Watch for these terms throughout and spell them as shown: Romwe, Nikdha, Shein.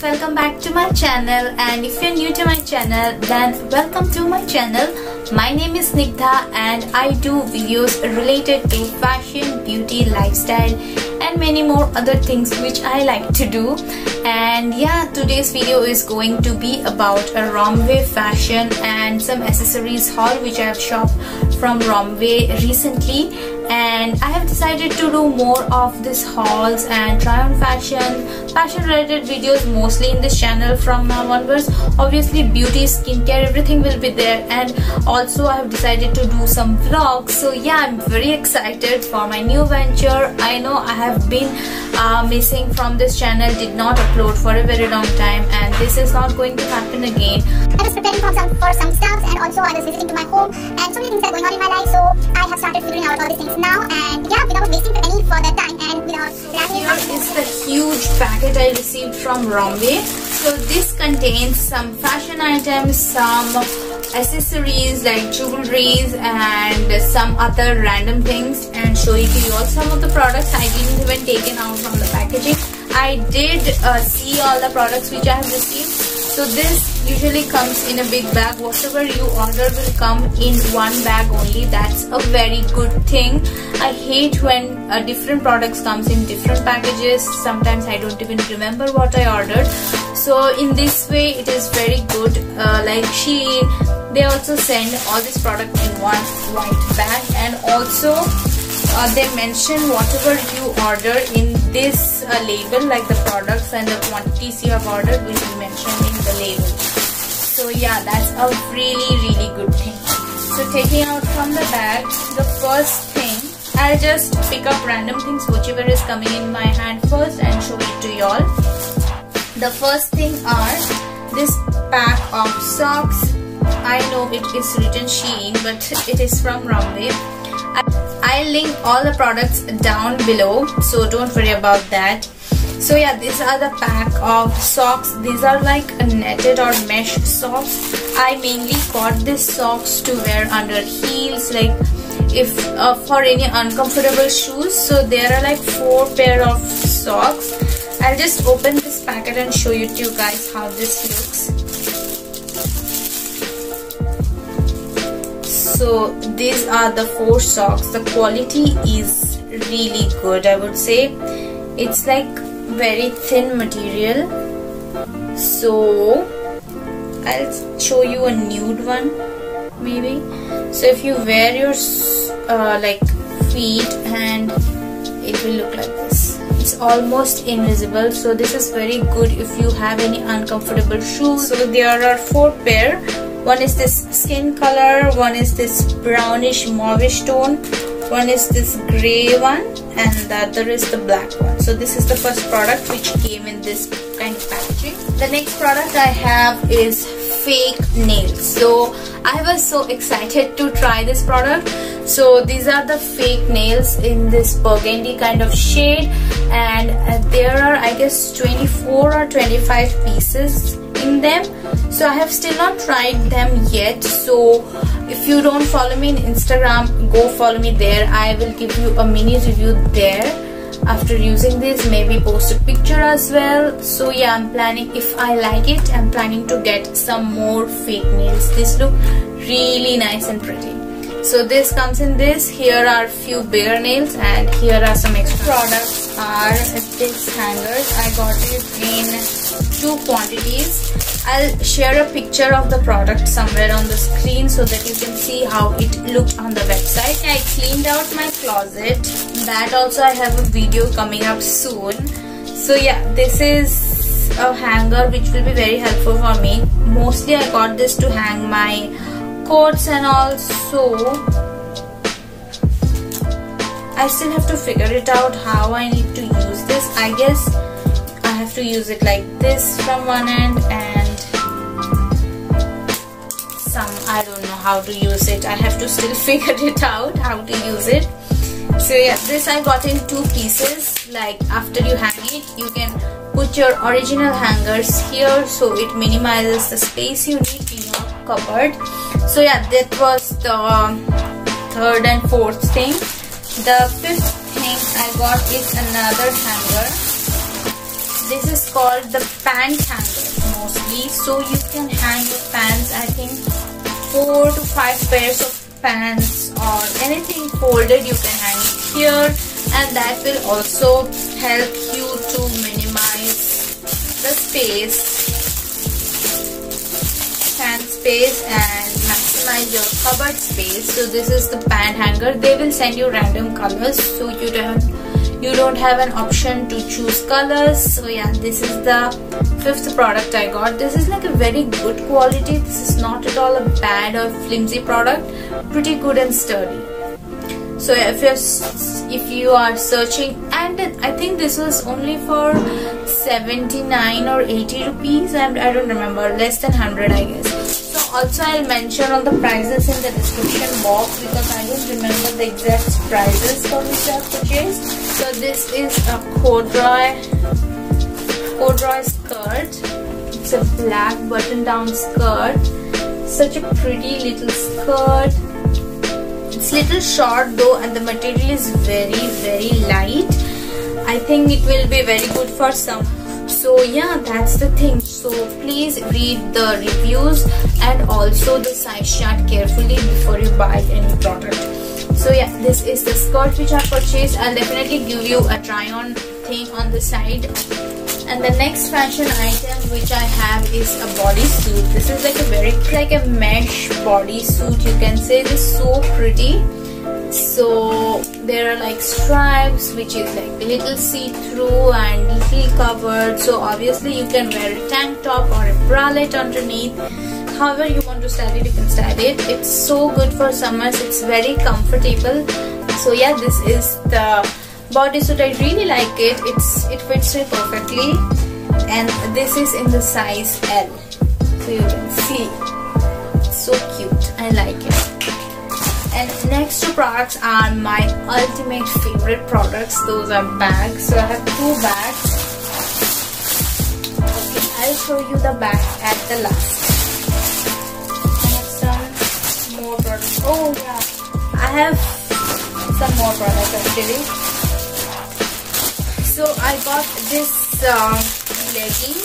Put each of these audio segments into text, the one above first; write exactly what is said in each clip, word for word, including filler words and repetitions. guys, welcome back to my channel, and if you're new to my channel then welcome to my channel. My name is Nikdha and I do videos related to fashion, beauty, lifestyle and many more other things which I like to do. And yeah, today's video is going to be about a Romwe fashion and some accessories haul which I have shopped from Romwe recently, and I have decided to do more of these hauls and try on fashion fashion related videos mostly in this channel from now onwards. Obviously beauty, skincare, everything will be there, and also I have decided to do some vlogs. So yeah, I'm very excited for my new venture. I know I have been uh, missing from this channel, did not upload for a very long time, and this is not going to happen again. I was preparing for some, for some stuffs, and also I was visiting to my home and so many things are going on in my life, so I have started figuring out all these things now, and yeah, without wasting any further time and without wrapping up. Here is the huge packet I received from Romwe. So this contains some fashion items, some accessories like jewelries and some other random things, and show you to you all some of the products I didn't even taken out from the packaging. I did uh, see all the products which I have received. So this usually comes in a big bag. Whatever you order will come in one bag only. That's a very good thing. I hate when uh, different products comes in different packages. Sometimes I don't even remember what I ordered. So in this way it is very good. Uh, like Shein, they also send all this product in one white bag, and also Uh, they mention whatever you order in this uh, label, like the products and the quantities you have ordered will be mentioned in the label. So yeah, that's a really really good thing. So taking out from the bag, the first thing, I'll just pick up random things whichever is coming in my hand first and show it to y'all. The first thing are this pack of socks. I know it is written Shein but it is from Romwe. I'll link all the products down below, so don't worry about that. So yeah, these are the pack of socks. These are like netted or mesh socks. I mainly got these socks to wear under heels, like if uh, for any uncomfortable shoes. So there are like four pair of socks. I'll just open this packet and show you to you guys how this looks. So these are the four socks. The quality is really good, I would say. It's like very thin material. So I'll show you a nude one maybe. So if you wear your uh, like feet, and it will look like this. It's almost invisible. So this is very good if you have any uncomfortable shoes. So there are four pair. One is this skin color, one is this brownish mauvish tone, one is this grey one, and the other is the black one. So this is the first product which came in this kind of packaging. The next product I have is fake nails. So I was so excited to try this product. So these are the fake nails in this burgundy kind of shade, and there are I guess twenty-four or twenty-five pieces in them. So I have still not tried them yet. So if you don't follow me on Instagram, go follow me there. I will give you a mini review there after using this, maybe post a picture as well. So yeah, I'm planning, if I like it, I'm planning to get some more fake nails. This look really nice and pretty. So this comes in this. Here are few bare nails, and here are some extra products. Are these hangers. I got it in two quantities. I'll share a picture of the product somewhere on the screen so that you can see how it looked on the website. I cleaned out my closet. That also I have a video coming up soon. So yeah, this is a hanger which will be very helpful for me. Mostly I got this to hang my coats, and also I still have to figure it out how I need to use this. I guess I have to use it like this from one end, and some I don't know how to use it. I have to still figure it out how to use it. So yeah, this I got in two pieces. Like after you hang it, you can put your original hangers here, so it minimizes the space you need in your cupboard. So yeah, that was the um, third and fourth thing. The fifth thing I got is another hanger. This is called the pant hanger mostly. So you can hang your pants, I think four to five pairs of pants or anything folded you can hang it here, and that will also help you to minimize the space, pant space, and maximize your cupboard space. So this is the pant hanger. They will send you random colors, so you don't you don't have an option to choose colors. So yeah, this is the fifth product I got. This is like a very good quality. This is not at all a bad or flimsy product, pretty good and sturdy. So if you're if you are searching, and I think this was only for seventy-nine or eighty rupees, and I don't remember, less than one hundred I guess. So also I'll mention all the prices in the description box, because I don't remember the exact prices for which I purchased. So this is a corduroy corduroy skirt. It's a black button down skirt. Such a pretty little skirt. It's little short though, and the material is very very light. I think it will be very good for some. So yeah, that's the thing. So please read the reviews and also the size chart carefully before you buy any product. So yeah, this is the skirt which I purchased. I'll definitely give you a try on thing on the side. And the next fashion item which I have is a bodysuit. This is like a very like a mesh bodysuit, you can say. This is so pretty. So there are like stripes, which is like little see-through and little covered. So obviously you can wear a tank top or a bralette underneath. However you want to style it, you can style it. It's so good for summers. It's very comfortable. So yeah, this is the bodysuit. I really like it. It's it fits me perfectly, and this is in the size L, so you can see. It's so cute. I like it. And next two products are my ultimate favorite products. Those are bags. So I have two bags. Okay, I'll show you the bag at the last. I have some more products. Oh yeah, I have some more products actually. So I got this uh, legging,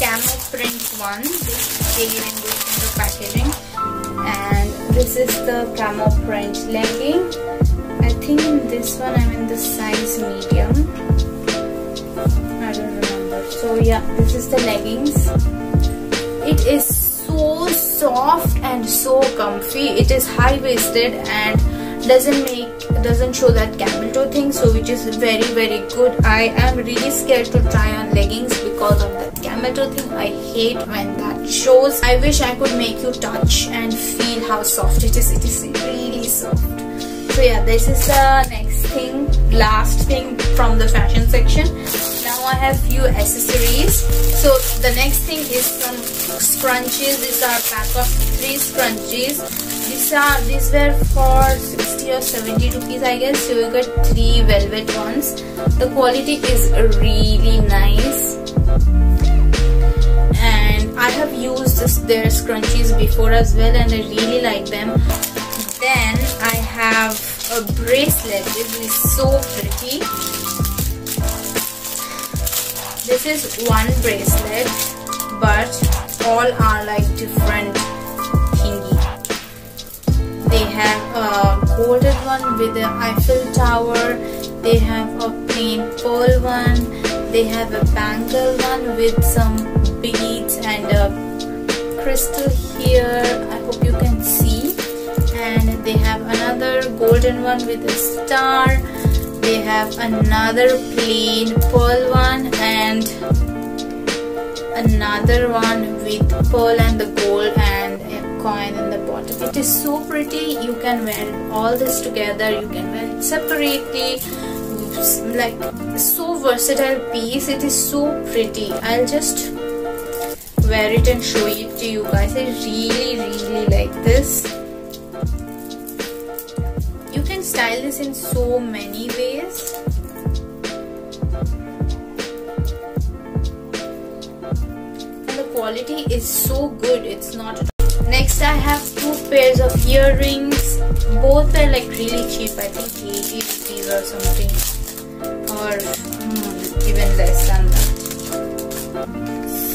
camo print one. This again goes in the packaging, and this is the camo print legging. I think in this one I'm in the size medium. I don't remember. So yeah, this is the leggings. It is so soft and so comfy. It is high waisted and doesn't make doesn't show that camel toe thing, so which is very very good. I am really scared to try on leggings because of that camel toe thing. I hate when that shows. I wish I could make you touch and feel how soft it is. It is really soft. So yeah, this is the next thing, last thing from the fashion section. Now I have few accessories. So the next thing is some scrunchies. These are pack of three scrunchies. These are these were for sixty or seventy rupees I guess. So you got three velvet ones. The quality is really nice, and I have used this, their scrunchies before as well, and I really like them. Then I have a bracelet. It is so pretty. This is one bracelet, but all are like different. They have a golden one with the Eiffel Tower. They have a plain pearl one. They have a bangle one with some beads and a crystal here. I hope you can see. And they have another golden one with a star. They have another plain pearl one, and another one with pearl and the gold and coin in the bottom. It is so pretty. You can wear all this together, you can wear it separately. Oops, like so versatile piece. It is so pretty. I'll just wear it and show it to you guys. I really really like this. You can style this in so many ways. And the quality is so good. It's not at Next, I have two pairs of earrings. Both are like really cheap. I think eighty rupees or something, or mm, even less than that.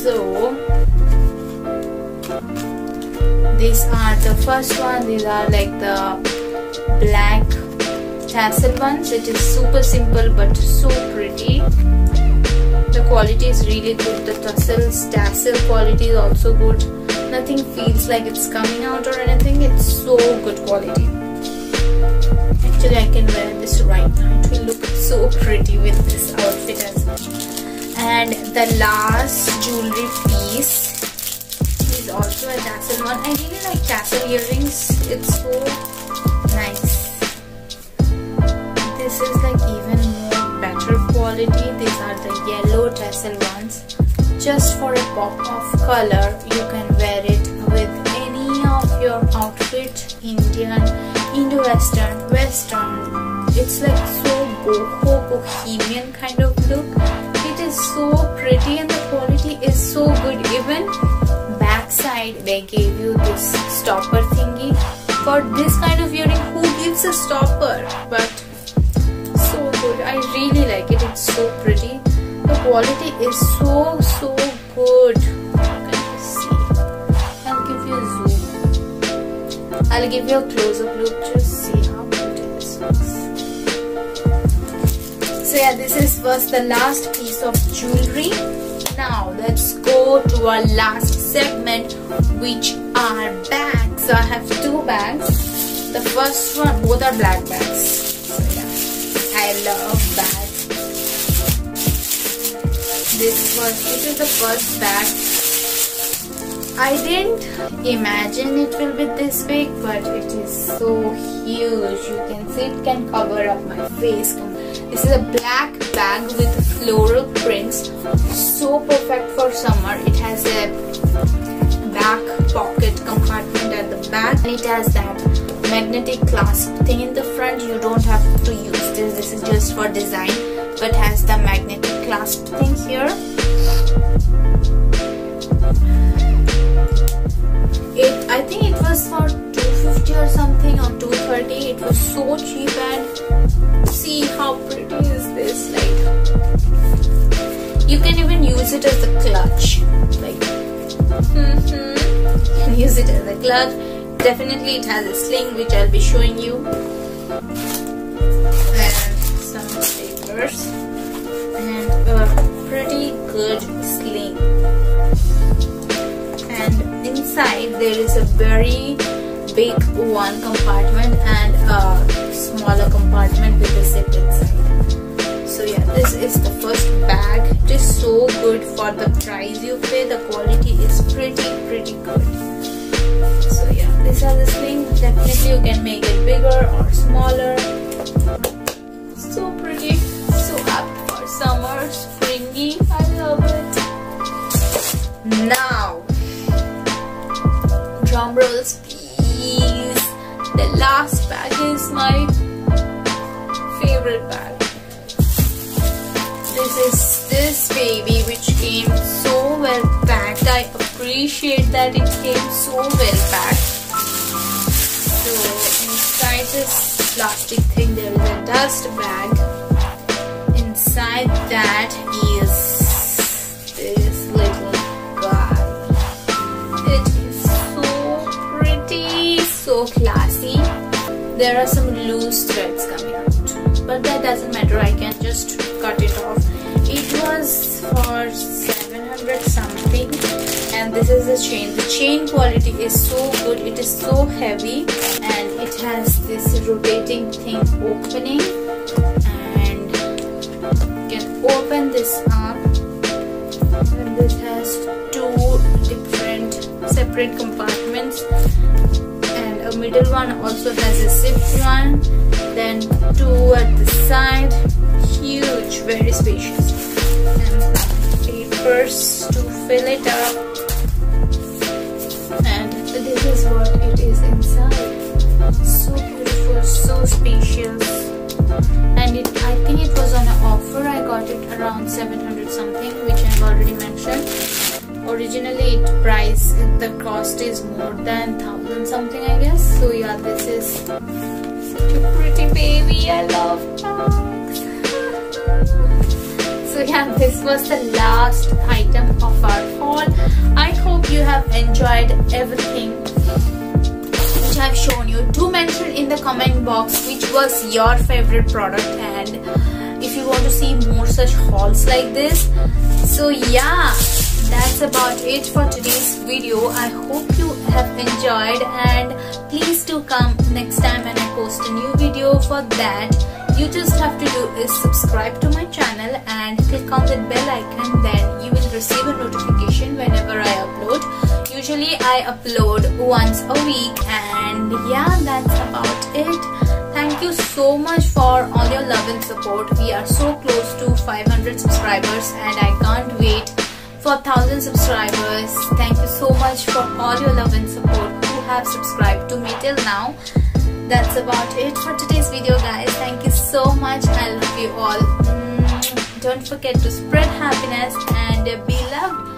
So these are the first one. These are like the black tassel ones, which is super simple but so pretty. The quality is really good. The tassels, tassel quality is also good. Nothing feels like it's coming out or anything. It's so good quality. Actually, I can wear this right now. It will look so pretty with this outfit as well. And the last jewelry piece is also a tassel one. I really like tassel earrings. It's so nice. This is like even more better quality. These are the yellow tassel ones. Just for a pop of color, you can wear it with any of your outfit. Indian, Indo-Western, Western. It's like so boho, bohemian kind of look. It is so pretty and the quality is so good. Even backside, they gave you this stopper thingy. For this kind of earring, who gives a stopper? But I really like it. It's so pretty. The quality is so so good. How can you see? I'll give you a zoom. I'll give you a close-up look. Just see how pretty this looks. So yeah, this is was the last piece of jewelry. Now let's go to our last segment, which are bags. So I have two bags. The first one, both are black bags. I love bags. This was this is the first bag. I didn't imagine it will be this big, but it is so huge. You can see it can cover up my face. This is a black bag with floral prints. So perfect for summer. It has a back pocket compartment at the back, and it has that magnetic clasp thing in the front. You don't have to use this, this is just for design, but has the magnetic clasp thing here. It, I think it was for two fifty or something, or two thirty. It was so cheap, and see how pretty is this. Like, you can even use it as a clutch. Like, mm-hmm. You can use it as a clutch. Definitely it has a sling, which I'll be showing you. And some stickers and a pretty good sling, and inside there is a very big one compartment and a smaller compartment with a zip inside. So yeah, this is the first bag. It is so good for the price you pay. The quality is pretty pretty good. So yeah, these are the slings. Definitely you can make it bigger or smaller. So pretty, so apt for summer, springy. I love it. Now, drum rolls please. The last bag is my favorite bag. This is this baby, which came so well packed. I appreciate that it came so well packed. So inside this plastic thing there is a dust bag. Inside that is this little guy. It is so pretty, so classy. There are some loose threads coming out, but that doesn't matter. I can just cut it off. It was for seven hundred something, and this is the chain. The chain quality is so good. It is so heavy, and it has this rotating thing opening, and you can open this up, and this has two different separate compartments, and a middle one also has a zip one, then two at the side. Huge, very spacious, and papers to fill it up, and this is what it is inside. So beautiful, so spacious, and it, I think it was on an offer. I got it around seven hundred something, which I've already mentioned. Originally it price, the cost is more than one thousand something, I guess. So yeah, this is such a pretty baby. I love that. So So yeah, this was the last item of our haul. I hope you have enjoyed everything which I've shown you. Do mention in the comment box which was your favorite product and if you want to see more such hauls like this. So yeah, that's about it for today's video. I hope you have enjoyed, and please do come next time when I post a new video. For that, you just have to do is subscribe to my channel and click on the bell icon. Then you will receive a notification whenever I upload. Usually I upload once a week, and yeah, that's about it. Thank you so much for all your love and support. We are so close to five hundred subscribers and I can't wait for one thousand subscribers. Thank you so much for all your love and support who have subscribed to me till now. That's about it for today's video, guys. Thank you so much. I love you all. Don't forget to spread happiness and be loved.